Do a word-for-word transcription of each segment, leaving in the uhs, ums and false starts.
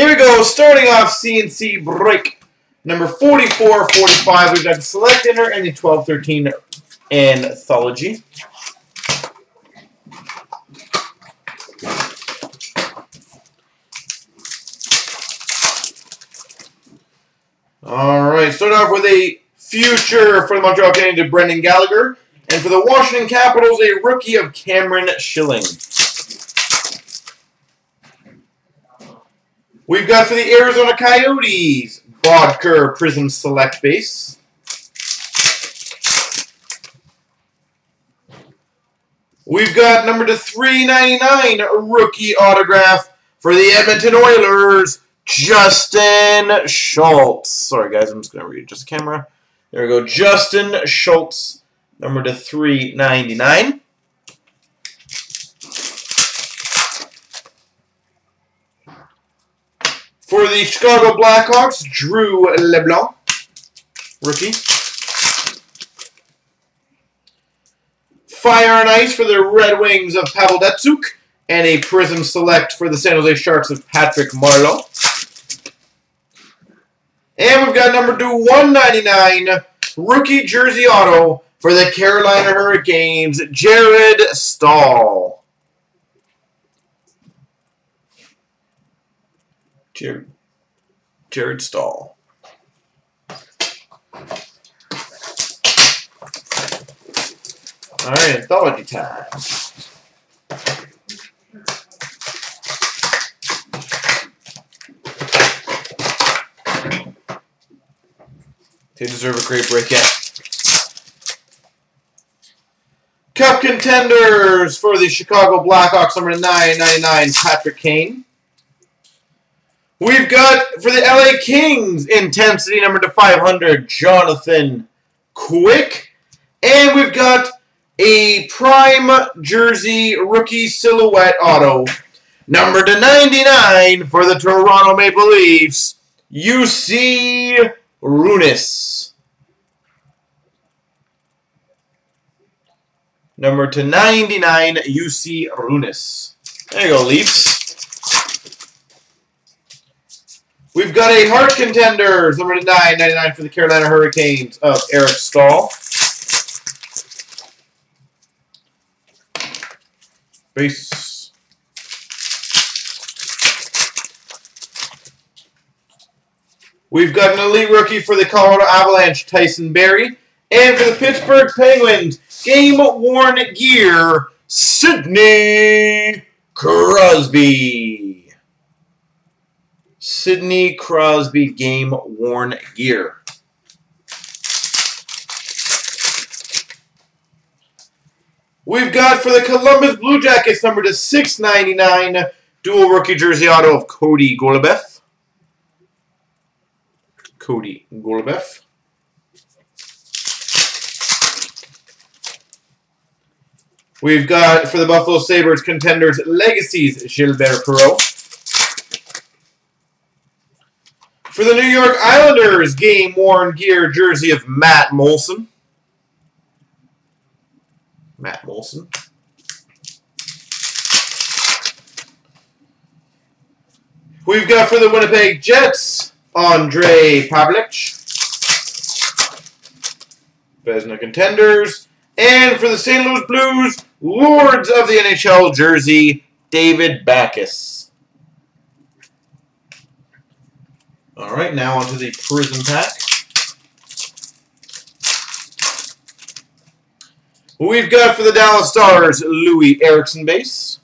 Here we go, starting off C N C break number forty-four, forty-five. We've got the Select Inner and the twelve thirteen Anthology. All right, start off with a future for the Montreal Canadiens to Brendan Gallagher. And for the Washington Capitals, a rookie of Cameron Schilling. We've got for the Arizona Coyotes, Bodker Prism Select Base. We've got number to three ninety-nine, rookie autograph for the Edmonton Oilers, Justin Schultz. Sorry, guys, I'm just going to readjust the camera. There we go. Justin Schultz, number to three ninety-nine. For the Chicago Blackhawks, Drew LeBlanc, rookie. Fire and Ice for the Red Wings of Pavel Datsuk, and a Prism Select for the San Jose Sharks of Patrick Marleau. And we've got number two, one ninety-nine, rookie jersey auto for the Carolina Hurricanes, Jared Staal. Jared, Jared Staal. All right, Anthology time. They deserve a great break, yeah. Cup Contenders for the Chicago Blackhawks, number nine ninety-nine, Patrick Kane. We've got, for the L A Kings, Intensity, number to five hundred, Jonathan Quick. And we've got a prime jersey rookie silhouette auto, number to ninety-nine for the Toronto Maple Leafs, U C Runis. Number to ninety-nine, U C Runis. There you go, Leafs. We've got a Heart Contenders, number to nine ninety-nine for the Carolina Hurricanes of Eric Staal. Base. We've got an elite rookie for the Colorado Avalanche, Tyson Berry. And for the Pittsburgh Penguins, game-worn gear, Sidney Crosby. Sidney Crosby, game-worn gear. We've got for the Columbus Blue Jackets, number to six ninety-nine, dual rookie jersey auto of Cody Golubev. Cody Golubev. We've got for the Buffalo Sabres Contenders Legacies, Gilbert Perreault. For the New York Islanders, game-worn gear jersey of Matt Moulson. Matt Moulson. We've got for the Winnipeg Jets, Andre Pavlich. Vezina Contenders. And for the Saint Louis Blues, Lords of the N H L jersey, David Backus. All right, now onto the Prism pack. We've got for the Dallas Stars, Louis Erickson base.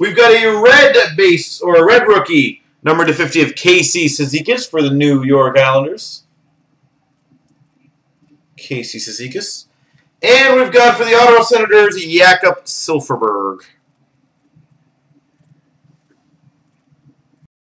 We've got a red base, or a red rookie, number to fifty of Casey Sizikis for the New York Islanders. Casey Sizikis. And we've got for the Ottawa Senators, Jakob Silverberg.